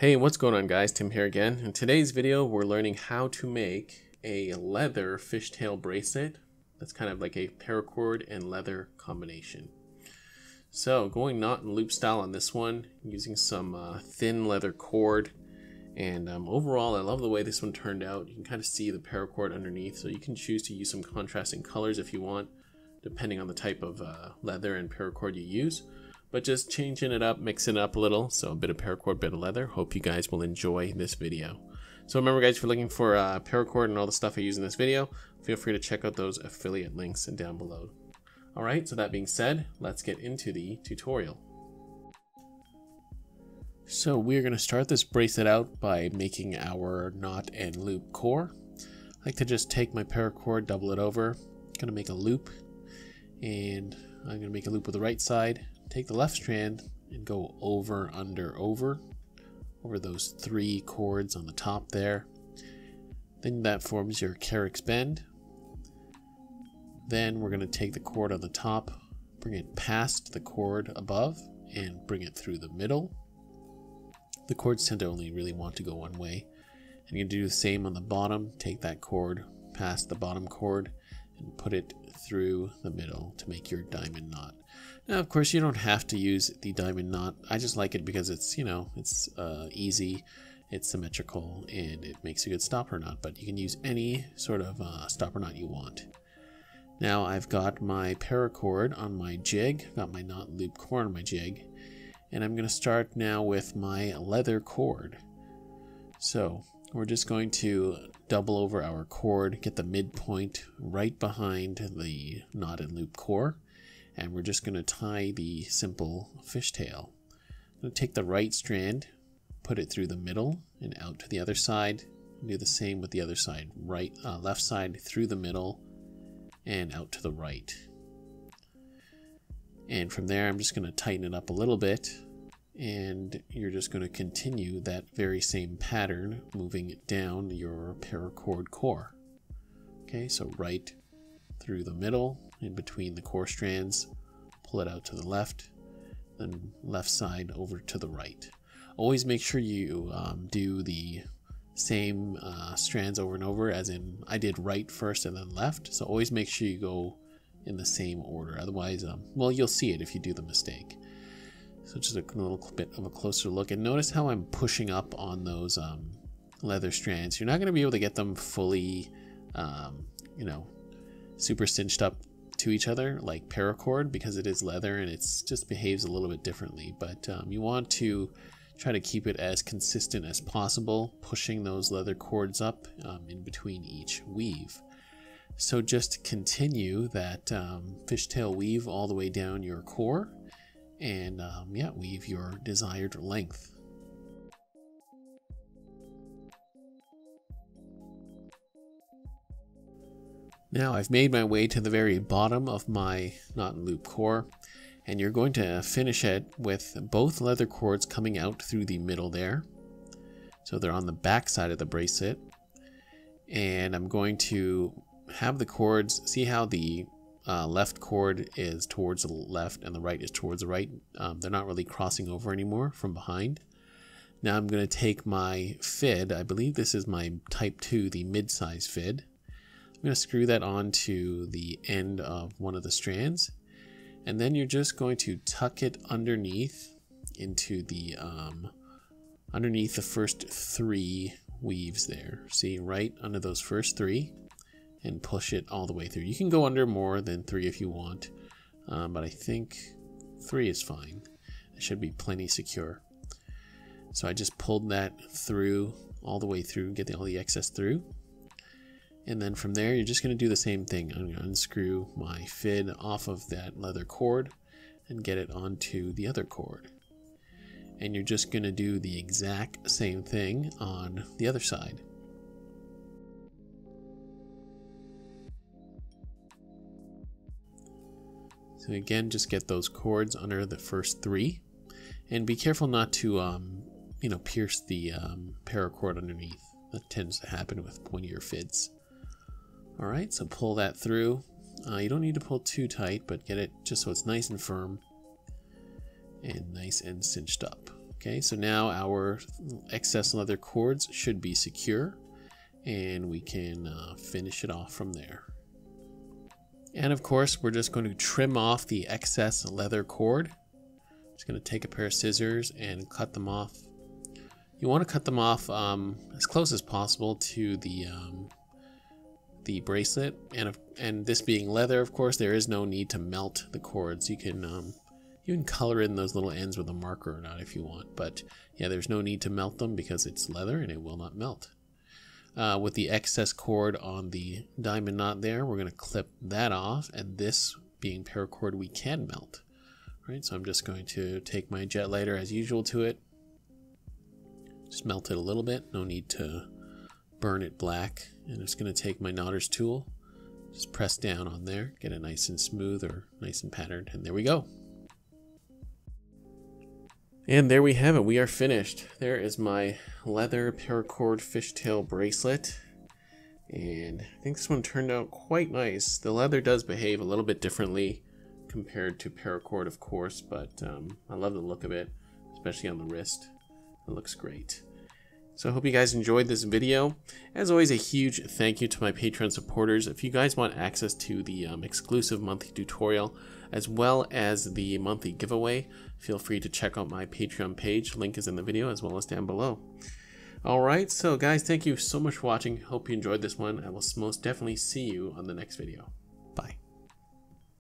Hey, what's going on guys? Tim here again. In today's video, we're learning how to make a leather fishtail bracelet. That's kind of like a paracord and leather combination. So going knot and loop style on this one, using some thin leather cord. And overall, I love the way this one turned out. You can kind of see the paracord underneath, so you can choose to use some contrasting colors if you want, depending on the type of leather and paracord you use. But just changing it up, mixing it up a little. So a bit of paracord, a bit of leather. Hope you guys will enjoy this video. So remember guys, if you're looking for paracord and all the stuff I use in this video, feel free to check out those affiliate links down below. All right, so that being said, let's get into the tutorial. So we're gonna start this bracelet out by making our knot and loop core. I like to just take my paracord, double it over. I'm gonna make a loop, and I'm gonna make a loop with the right side. Take the left strand and go over, under, over those three cords on the top there. Then that forms your Carrick's Bend. Then we're gonna take the cord on the top, bring it past the cord above and bring it through the middle. The cords tend to only really want to go one way. And you can do the same on the bottom, take that cord past the bottom cord and put it through the middle to make your diamond knot. Now, of course, you don't have to use the diamond knot. I just like it because it's, you know, it's easy, it's symmetrical, and it makes a good stopper knot, but you can use any sort of stopper knot you want. Now, I've got my paracord on my jig, I've got my knot and loop cord on my jig, and I'm gonna start now with my leather cord. So, we're just going to double over our cord, get the midpoint right behind the knot and loop core, and we're just going to tie the simple fishtail. I'm going to take the right strand, put it through the middle and out to the other side. Do the same with the other side, left side through the middle and out to the right. And from there, I'm just going to tighten it up a little bit. And you're just going to continue that very same pattern, moving it down your paracord core. Okay, so right through the middle, in between the core strands, pull it out to the left, then left side over to the right. Always make sure you do the same strands over and over, as in I did right first and then left, so always make sure you go in the same order, otherwise, well, you'll see it if you do the mistake. So just a little bit of a closer look, and notice how I'm pushing up on those leather strands. You're not going to be able to get them fully, you know, super cinched up to each other like paracord, because it is leather and it just behaves a little bit differently. But you want to try to keep it as consistent as possible, pushing those leather cords up in between each weave. So just continue that fishtail weave all the way down your core, and yeah, weave your desired length. Now I've made my way to the very bottom of my knot and loop core, and you're going to finish it with both leather cords coming out through the middle there. So they're on the back side of the bracelet, and I'm going to have the cords, see how the left cord is towards the left and the right is towards the right. They're not really crossing over anymore from behind. Now I'm going to take my fid, I believe this is my type 2, the mid-size fid. I'm going to screw that onto the end of one of the strands, and then you're just going to tuck it underneath into the underneath the first three weaves there. See, right under those first three, and push it all the way through. You can go under more than three if you want, but I think three is fine. It should be plenty secure. So I just pulled that through all the way through, get all the excess through. And then from there, you're just going to do the same thing. I'm going to unscrew my fid off of that leather cord and get it onto the other cord. And you're just going to do the exact same thing on the other side. So again, just get those cords under the first three, and be careful not to, you know, pierce the paracord underneath. That tends to happen with pointier fids. All right, so pull that through. You don't need to pull too tight, but get it just so it's nice and firm and nice and cinched up. Okay, so now our excess leather cords should be secure, and we can finish it off from there. And of course, we're just going to trim off the excess leather cord. Just going to take a pair of scissors and cut them off. You want to cut them off as close as possible to the bracelet. And this being leather, of course, there is no need to melt the cords. You can color in those little ends with a marker or not if you want. But yeah, there's no need to melt them because it's leather and it will not melt. With the excess cord on the diamond knot there, we're going to clip that off, and this being paracord we can melt. All right, so I'm just going to take my jet lighter as usual to it, just melt it a little bit, no need to burn it black, and I'm just going to take my knotter's tool, just press down on there, get it nice and smooth or nice and patterned, and there we go. And there we have it, we are finished. There is my leather paracord fishtail bracelet. And I think this one turned out quite nice. The leather does behave a little bit differently compared to paracord, of course, but I love the look of it, especially on the wrist. It looks great. So I hope you guys enjoyed this video. As always, a huge thank you to my Patreon supporters. If you guys want access to the exclusive monthly tutorial, as well as the monthly giveaway, feel free to check out my Patreon page. Link is in the video as well as down below. Alright, so guys, thank you so much for watching. Hope you enjoyed this one. I will most definitely see you on the next video. Bye.